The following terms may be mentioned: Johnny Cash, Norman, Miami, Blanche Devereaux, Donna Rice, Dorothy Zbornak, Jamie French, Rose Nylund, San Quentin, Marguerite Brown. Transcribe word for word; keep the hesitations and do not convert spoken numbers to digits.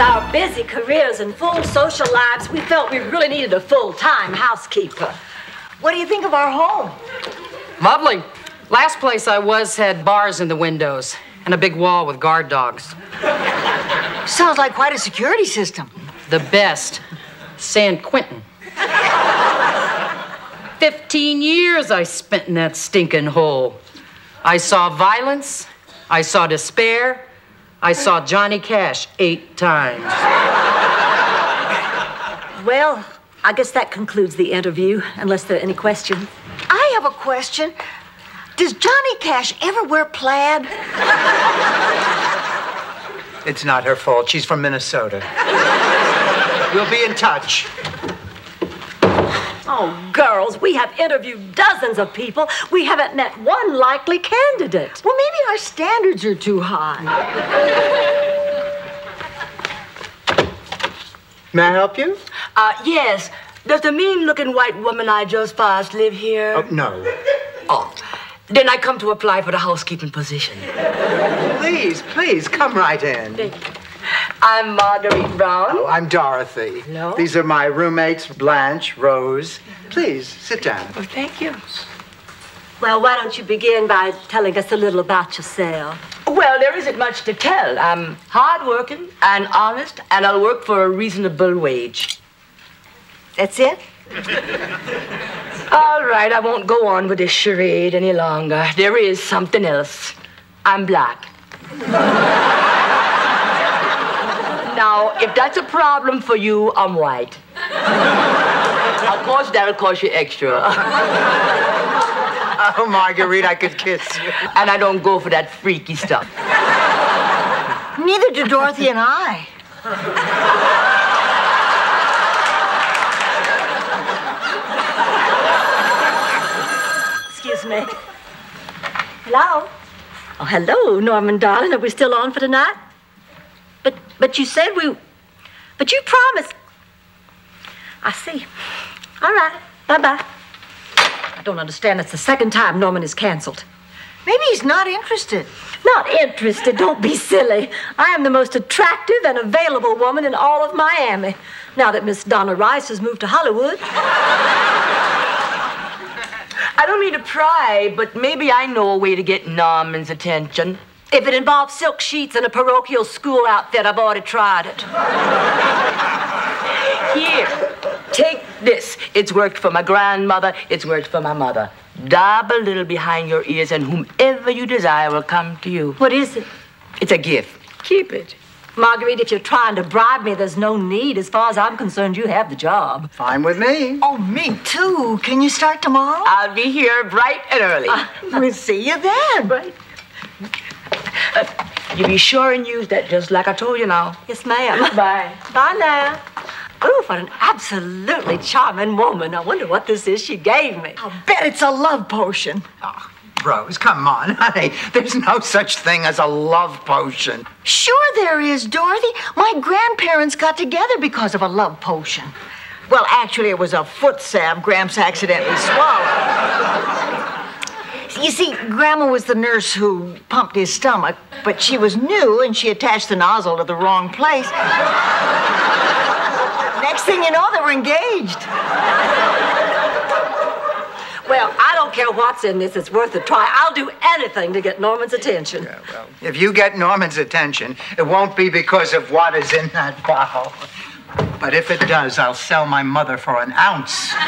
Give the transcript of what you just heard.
with our busy careers and full social lives, we felt we really needed a full-time housekeeper. What do you think of our home? Lovely. Last place I was had bars in the windows and a big wall with guard dogs. Sounds like quite a security system. The best. San Quentin. Fifteen years I spent in that stinking hole. I saw violence. I saw despair. I saw Johnny Cash eight times. Well, I guess that concludes the interview, unless there are any questions. I have a question. Does Johnny Cash ever wear plaid? It's not her fault. She's from Minnesota. We'll be in touch. Oh, girls, we have interviewed dozens of people. We haven't met one likely candidate. Well, maybe our standards are too high. May I help you? Uh, yes. Does the mean-looking white woman I just passed live here? Oh, no. Oh. Then I come to apply for the housekeeping position. Please, please, come right in. Thank you. I'm Marguerite Brown. Oh, I'm Dorothy. Hello. These are my roommates, Blanche, Rose. Please, sit down. Oh, thank you. Well, why don't you begin by telling us a little about yourself? Well, there isn't much to tell. I'm hardworking and honest, and I'll work for a reasonable wage. That's it? All right, I won't go on with this charade any longer. There is something else. I'm black. Now, if that's a problem for you, I'm white. Of course, that'll cost you extra. Oh, Marguerite, I could kiss you. And I don't go for that freaky stuff. Neither do Dorothy and I. Excuse me. Hello? Oh, hello, Norman, darling. Are we still on for tonight? But, but you said we... But you promised... I see. All right. Bye-bye. I don't understand. It's the second time Norman is canceled. Maybe he's not interested. Not interested? Don't be silly. I am the most attractive and available woman in all of Miami, now that Miss Donna Rice has moved to Hollywood. I don't mean to pry, but maybe I know a way to get Norman's attention. If it involves silk sheets and a parochial school outfit, I've already tried it. Here, take this. It's worked for my grandmother. It's worked for my mother. Dab a little behind your ears, and whomever you desire will come to you. What is it? It's a gift. Keep it. Marguerite, if you're trying to bribe me, there's no need. As far as I'm concerned, you have the job. Fine with me. Oh, me too. Can you start tomorrow? I'll be here bright and early. Uh, we'll see you then. Right. Uh, you be sure and use that just like I told you now. Yes, ma'am. Bye. Bye now. Oh, what an absolutely charming woman. I wonder what this is she gave me. I'll bet it's a love potion. Oh, Rose, come on, honey. There's no such thing as a love potion. Sure there is, Dorothy. My grandparents got together because of a love potion. Well, actually, it was a foot salve Gramps accidentally swallowed. You see, Grandma was the nurse who pumped his stomach, but she was new and she attached the nozzle to the wrong place. Next thing you know, they were engaged. Well, I don't care what's in this. It's worth a try. I'll do anything to get Norman's attention. Yeah, well, if you get Norman's attention, it won't be because of what is in that bottle. But if it does, I'll sell my mother for an ounce.